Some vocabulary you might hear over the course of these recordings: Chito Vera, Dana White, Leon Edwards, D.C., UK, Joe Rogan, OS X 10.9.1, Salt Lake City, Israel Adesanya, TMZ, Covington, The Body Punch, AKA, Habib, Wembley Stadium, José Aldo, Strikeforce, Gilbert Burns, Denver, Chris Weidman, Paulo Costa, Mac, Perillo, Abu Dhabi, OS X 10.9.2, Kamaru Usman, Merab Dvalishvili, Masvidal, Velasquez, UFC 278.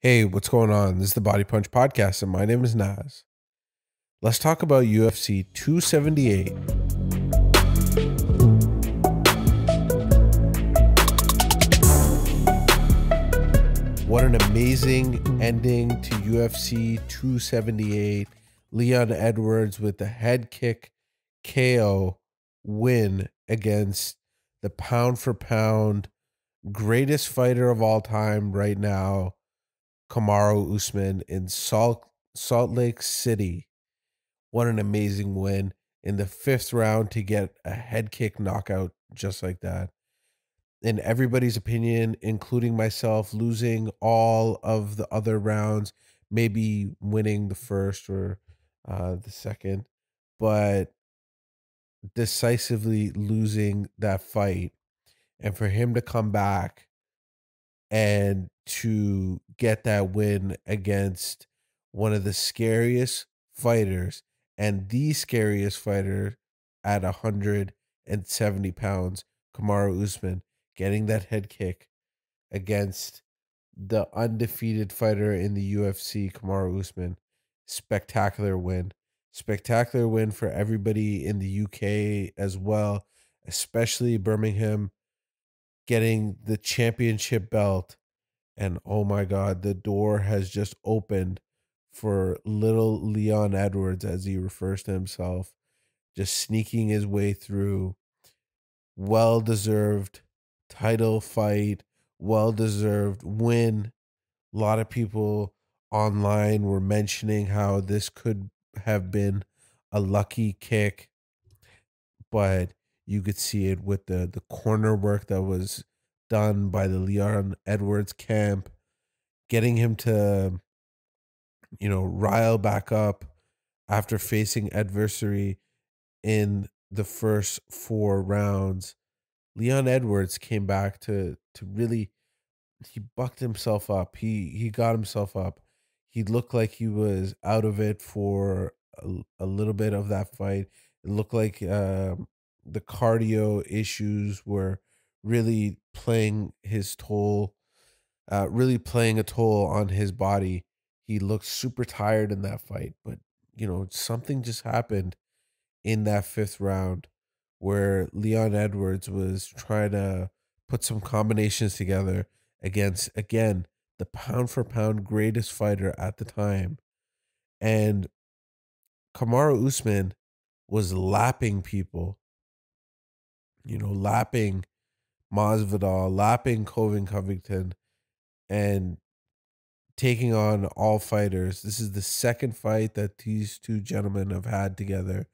Hey, what's going on? This is the Body Punch Podcast, and my name is Naz. Let's talk about UFC 278. What an amazing ending to UFC 278. Leon Edwards with the head kick KO win against the pound for pound greatest fighter of all time right now, Kamaru Usman, in Salt Lake City. What an amazing win in the fifth round to get a head kick knockout just like that. In everybody's opinion, including myself, losing all of the other rounds, maybe winning the first or the second, but decisively losing that fight. And for him to come back and to get that win against one of the scariest fighters and the scariest fighter at 170 pounds, Kamaru Usman, getting that head kick against the undefeated fighter in the UFC, Kamaru Usman. Spectacular win. Spectacular win for everybody in the UK as well, especially Birmingham, getting the championship belt. And oh my God, the door has just opened for little Leon Edwards, as he refers to himself, just sneaking his way through. Well-deserved title fight, well-deserved win. A lot of people online were mentioning how this could have been a lucky kick, but you could see it with the corner work that was done by the Leon Edwards camp, getting him to, you know, rile back up after facing adversity in the first four rounds. Leon Edwards came back to really, he bucked himself up. He got himself up. He looked like he was out of it for a little bit of that fight. It looked like the cardio issues were really playing his toll, really playing a toll on his body. He looked super tired in that fight, but you know, something just happened in that fifth round where Leon Edwards was trying to put some combinations together against, again, the pound for pound greatest fighter at the time. And Kamaru Usman was lapping people, you know, lapping Masvidal, lapping Kobe Covington, and taking on all fighters. This is the second fight that these two gentlemen have had together.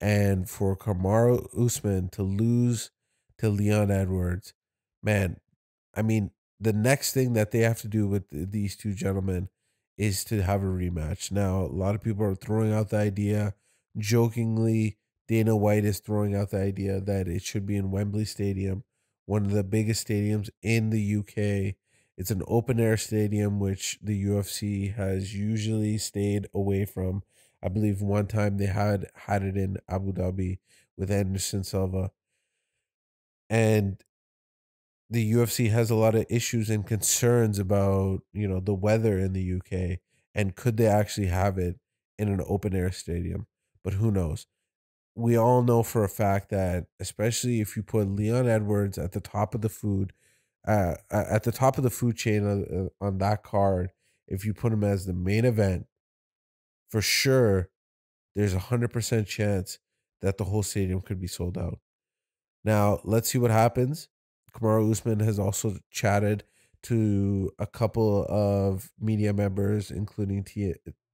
And for Kamaru Usman to lose to Leon Edwards, man, I mean, the next thing that they have to do with these two gentlemen is to have a rematch. Now, a lot of people are throwing out the idea, jokingly, Dana White is throwing out the idea that it should be in Wembley Stadium, one of the biggest stadiums in the UK. It's an open-air stadium, which the UFC has usually stayed away from. I believe one time they had it in Abu Dhabi with Anderson Silva. And the UFC has a lot of issues and concerns about, you know, the weather in the UK. And could they actually have it in an open-air stadium? But who knows? We all know for a fact that, especially if you put Leon Edwards at the top of the food chain on that card, if you put him as the main event, for sure, there's a 100% chance that the whole stadium could be sold out. Now, let's see what happens. Kamaru Usman has also chatted to a couple of media members, including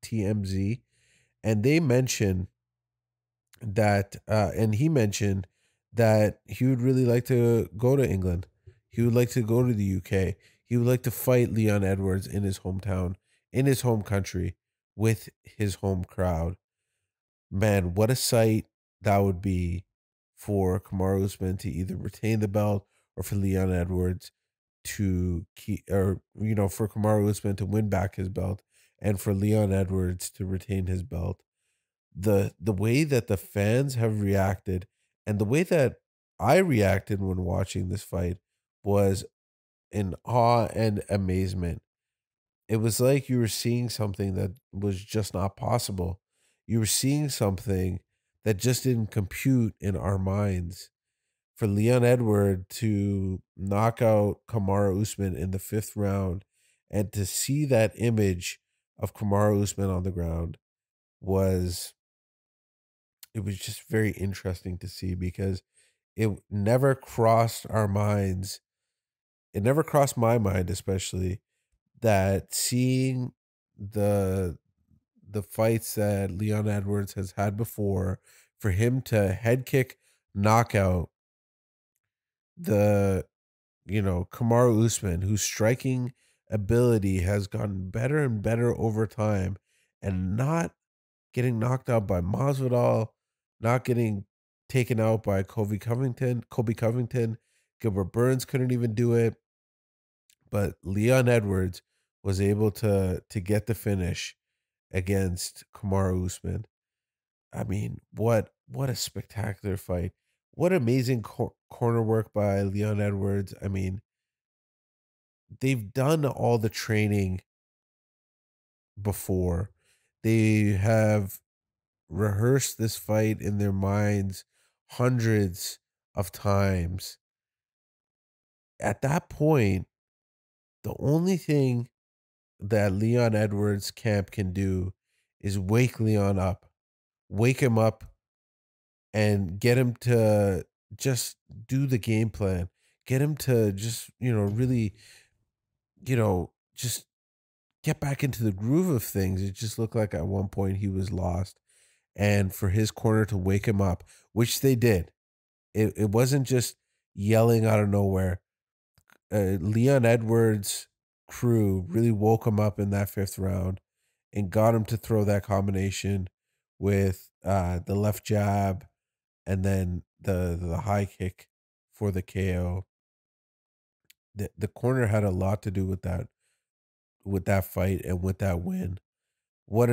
TMZ, and they mentioned that he mentioned that he would really like to go to England. He would like to go to the UK. He would like to fight Leon Edwards in his hometown, in his home country, with his home crowd. Man, what a sight that would be for Kamaru Usman to either retain the belt or for Leon Edwards to keep, or, you know, for Kamaru Usman to win back his belt and for Leon Edwards to retain his belt. The way that the fans have reacted and the way that I reacted when watching this fight was in awe and amazement. It was like you were seeing something that was just not possible. You were seeing something that just didn't compute in our minds. For Leon Edwards to knock out Kamaru Usman in the 5th round and to see that image of Kamaru Usman on the ground was, it was just very interesting to see, because it never crossed our minds. It never crossed my mind, especially, that seeing the fights that Leon Edwards has had before, for him to head kick, knockout the, you know, Kamaru Usman, whose striking ability has gotten better and better over time, and not getting knocked out by Masvidal, not getting taken out by Kobe Covington, Gilbert Burns couldn't even do it, but Leon Edwards was able to get the finish against Kamaru Usman. I mean, what a spectacular fight. What amazing corner work by Leon Edwards. I mean, they've done all the training before. They have rehearsed this fight in their minds hundreds of times. At that point, the only thing that Leon Edwards' camp can do is wake Leon up. Wake him up and get him to just do the game plan. Get him to just, you know, really, you know, just get back into the groove of things. It just looked like at one point he was lost. And for his corner to wake him up, which they did. It wasn't just yelling out of nowhere. Leon Edwards' crew really woke him up in that 5th round and got him to throw that combination with the left jab, and then the high kick for the KO. The corner had a lot to do with that fight and with that win. What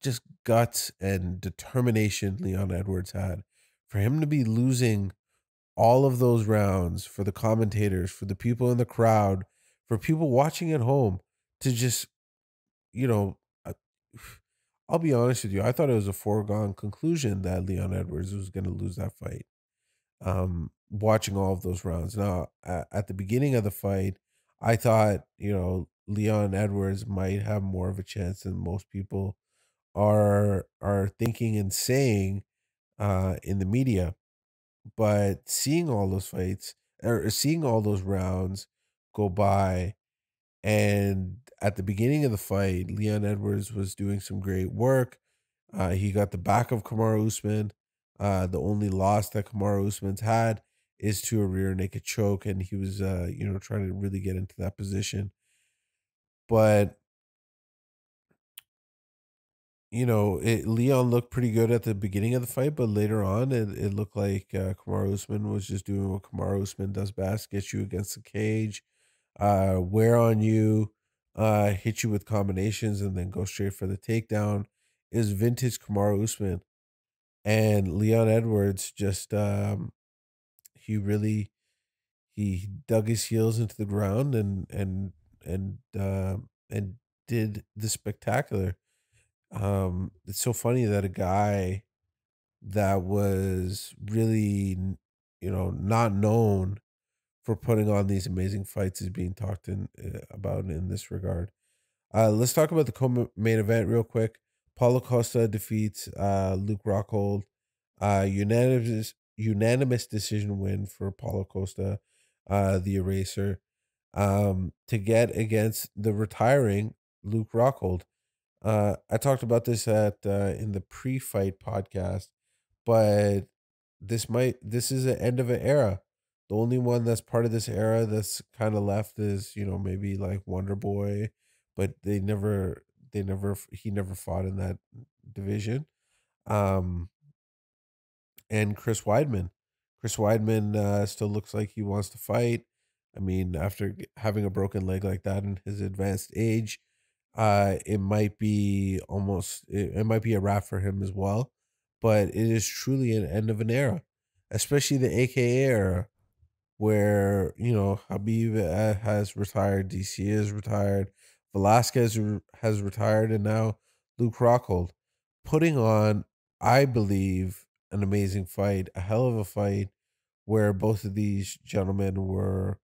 just guts and determination Leon Edwards had. For him to be losing all of those rounds, for the commentators, for the people in the crowd, for people watching at home, to just, you know, I'll be honest with you, I thought it was a foregone conclusion that Leon Edwards was going to lose that fight. Watching all of those rounds. Now, at the beginning of the fight, I thought, you know, Leon Edwards might have more of a chance than most people are thinking and saying in the media. But seeing all those fights, or seeing all those rounds go by, and at the beginning of the fight, Leon Edwards was doing some great work. He got the back of Kamaru Usman. The only loss that Kamaru Usman's had is to a rear naked choke, and he was, you know, trying to really get into that position. But, you know, Leon looked pretty good at the beginning of the fight, but later on, it looked like Kamaru Usman was just doing what Kamaru Usman does best: get you against the cage, wear on you, hit you with combinations, and then go straight for the takedown. Is vintage Kamaru Usman. And Leon Edwards just, he dug his heels into the ground and did the spectacular. It's so funny that a guy that was really, you know, not known for putting on these amazing fights is being talked about in this regard. Let's talk about the co-main event real quick. Paulo Costa defeats Luke Rockhold. Unanimous decision win for Paulo Costa, the Eraser, to get against the retiring Luke Rockhold. I talked about this in the pre-fight podcast, but this is the end of an era. The only one that's part of this era that's kind of left is, you know, maybe like Wonder Boy, but he never fought in that division. And Chris Weidman still looks like he wants to fight. I mean, after having a broken leg like that in his advanced age, it might be a wrap for him as well. But it is truly an end of an era, especially the AKA era, where, you know, Habib has retired, D.C. is retired, Velasquez has retired, and now Luke Rockhold, putting on, I believe, an amazing fight, a hell of a fight, where both of these gentlemen were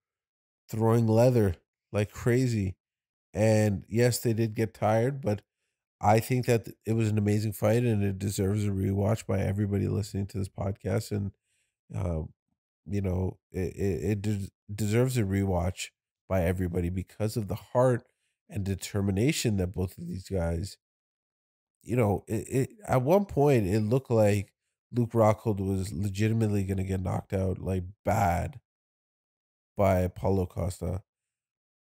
throwing leather like crazy. And yes, they did get tired, but I think that it was an amazing fight, and it deserves a rewatch by everybody listening to this podcast. And, you know, it deserves a rewatch by everybody because of the heart and determination that both of these guys, you know, at one point it looked like Luke Rockhold was legitimately going to get knocked out, like, bad by Paulo Costa.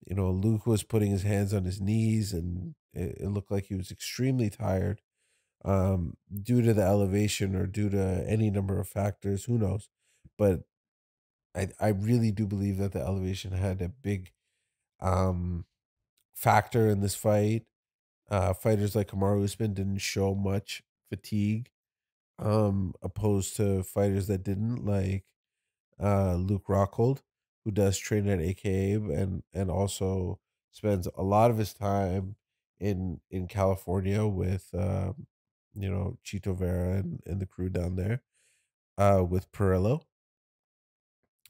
You know, Luke was putting his hands on his knees, and it looked like he was extremely tired due to the elevation or due to any number of factors. Who knows? But I really do believe that the elevation had a big factor in this fight. Fighters like Kamaru Usman didn't show much fatigue, opposed to fighters that didn't, like Luke Rockhold, who does train at AKA and also spends a lot of his time in California with, you know, Chito Vera and the crew down there, with Perillo.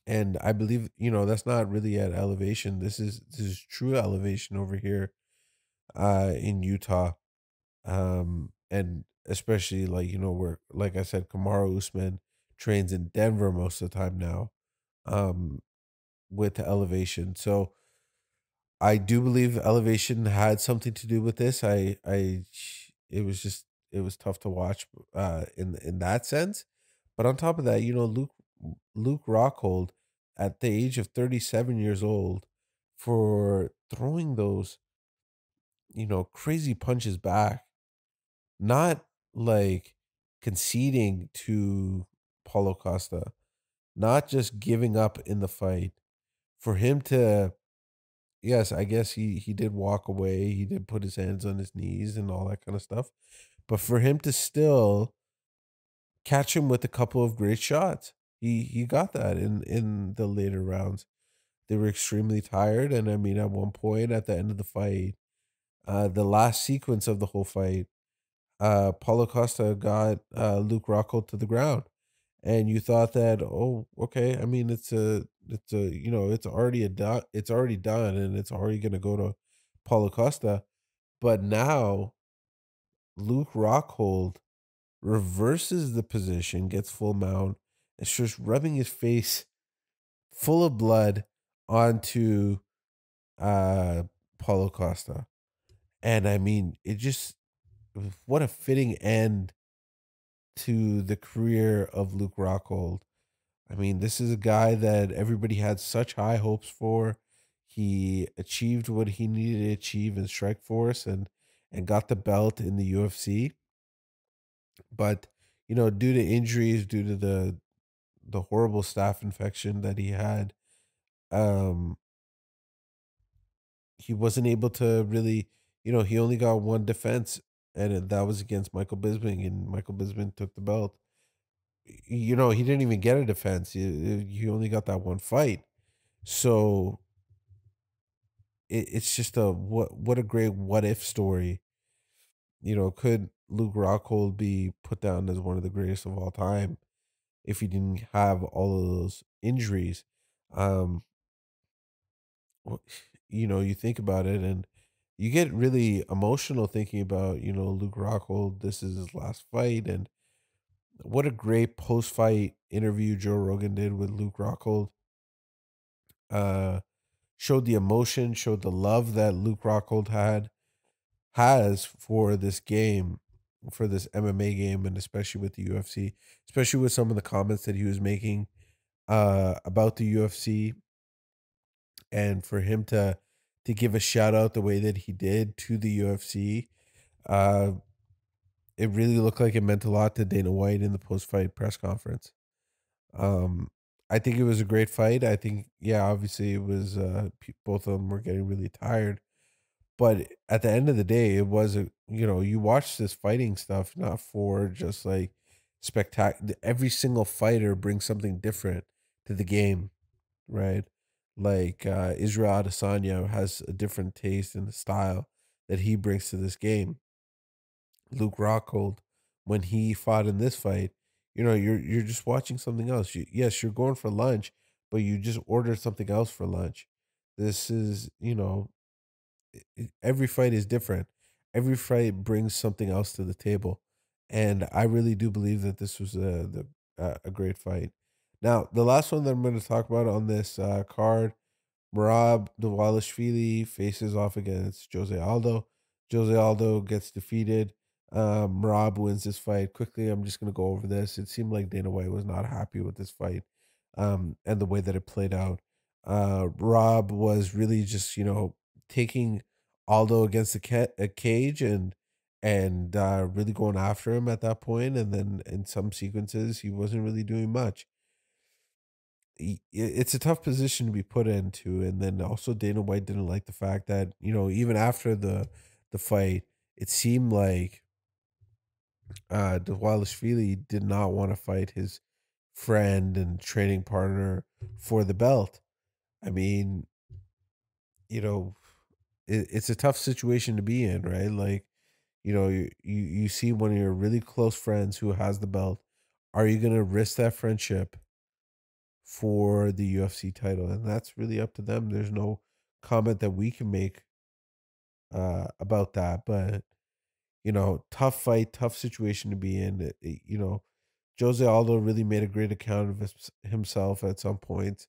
And I believe, you know, that's not really at elevation. This is true elevation over here in Utah. And especially, like, you know, where, like I said, Kamaru Usman trains in Denver most of the time now, with the elevation. So I do believe elevation had something to do with this. It was tough to watch in that sense. But on top of that, you know, Luke Rockhold, at the age of 37 years old, for throwing those, you know, crazy punches back, not like conceding to Paulo Costa, not just giving up in the fight. For him to, yes, I guess he did walk away, he did put his hands on his knees and all that kind of stuff, but for him to still catch him with a couple of great shots, he got that in the later rounds. They were extremely tired, and I mean, at one point at the end of the fight, the last sequence of the whole fight, Paulo Costa got Luke Rockhold to the ground, and you thought that, oh, okay, I mean, it's a, you know, it's already done, and it's already going to go to Paulo Costa. But now Luke Rockhold reverses the position, gets full mount. It's just rubbing his face full of blood onto Paulo Costa. And I mean, what a fitting end to the career of Luke Rockhold. I mean, this is a guy that everybody had such high hopes for. He achieved what he needed to achieve in Strikeforce and got the belt in the UFC. But, you know, due to injuries, due to the horrible staph infection that he had, he wasn't able to really, you know, he only got one defense, and that was against Michael Bisping, and Michael Bisping took the belt. You know, he didn't even get a defense. He only got that one fight. So it's just a what a great what-if story. You know, could Luke Rockhold be put down as one of the greatest of all time if he didn't have all of those injuries? You know, you think about it, and you get really emotional thinking about, you know, Luke Rockhold. This is his last fight, and what a great post-fight interview Joe Rogan did with Luke Rockhold. Showed the emotion, showed the love that Luke Rockhold has for this game, for this MMA game, and especially with the UFC, especially with some of the comments that he was making about the UFC. And for him to give a shout-out the way that he did to the UFC, it really looked like it meant a lot to Dana White in the post-fight press conference. I think it was a great fight. I think, yeah, obviously it was, both of them were getting really tired. But at the end of the day, it was, you know, you watch this fighting stuff not for just like spectacular. Every single fighter brings something different to the game, right? like Israel Adesanya has a different taste and style that he brings to this game. Luke Rockhold, when he fought in this fight, you know, you're just watching something else. Yes, you're going for lunch, but you just ordered something else for lunch. This is, you know, every fight is different. Every fight brings something else to the table. And I really do believe that this was a great fight. Now, the last one that I'm going to talk about on this card, Merab Dvalishvili faces off against José Aldo. José Aldo gets defeated. Merab wins this fight. Quickly, I'm just going to go over this. It seemed like Dana White was not happy with this fight and the way that it played out. Merab was really just, you know, taking Aldo against a cage and really going after him at that point. And then in some sequences, he wasn't really doing much. It's a tough position to be put into. And then also Dana White didn't like the fact that, you know, even after the fight, it seemed like Dvalishvili did not want to fight his friend and training partner for the belt. I mean, you know, it's a tough situation to be in, right? Like, you know, you see one of your really close friends who has the belt. Are you going to risk that friendship for the UFC title? And that's really up to them. There's no comment that we can make about that. But, you know, tough fight, tough situation to be in. You know, Jose Aldo really made a great account of himself at some point.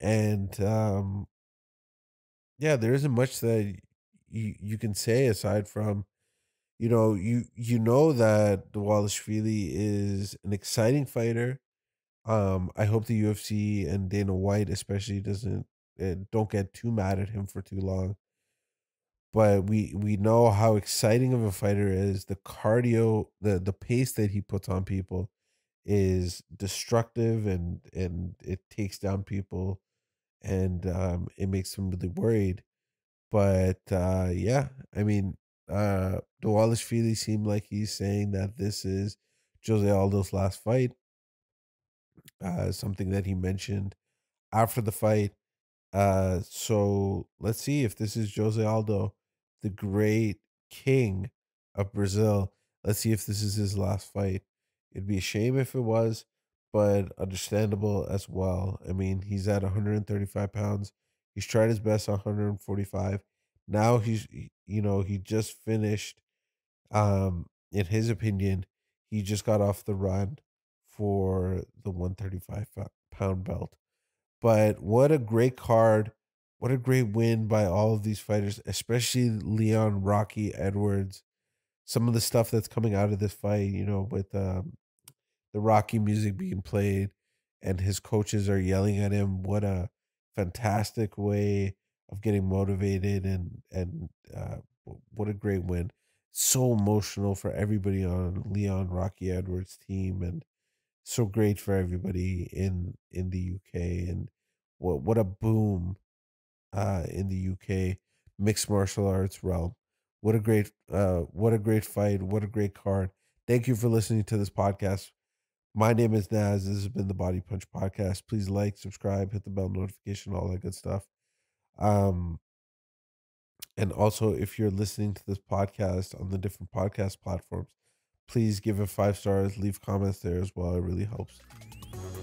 And, yeah, there isn't much that you can say aside from, you know, you know that Dvalishvili is an exciting fighter. I hope the UFC and Dana White especially don't get too mad at him for too long. But we know how exciting of a fighter is. The cardio, the pace that he puts on people is destructive, and it takes down people, and it makes them really worried. But yeah, I mean, Dvalishvili seemed like he's saying that this is Jose Aldo's last fight. Something that he mentioned after the fight. So let's see if this is Jose Aldo, the great king of Brazil. Let's see if this is his last fight. It'd be a shame if it was, but understandable as well. I mean, he's at 135 pounds. He's tried his best at 145. Now he's, you know, he just finished, in his opinion, he just got off the run for the 135-pound belt. But what a great card. What a great win by all of these fighters, especially Leon Rocky Edwards. Some of the stuff that's coming out of this fight, you know, with the Rocky music being played and his coaches are yelling at him. What a fantastic way of getting motivated, and what a great win. So emotional for everybody on Leon Rocky Edwards' team, and so great for everybody in the UK, and what a boom in the UK mixed martial arts realm. What a great fight, what a great card. Thank you for listening to this podcast. My name is Naz. This has been the Body Punch Podcast. Please like, subscribe, hit the bell notification, all that good stuff. And also, if you're listening to this podcast on the different podcast platforms, please give it 5 stars. Leave comments there as well. It really helps.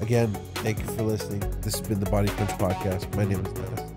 Again, thank you for listening. This has been the Body Punch Podcast. My name is Dennis.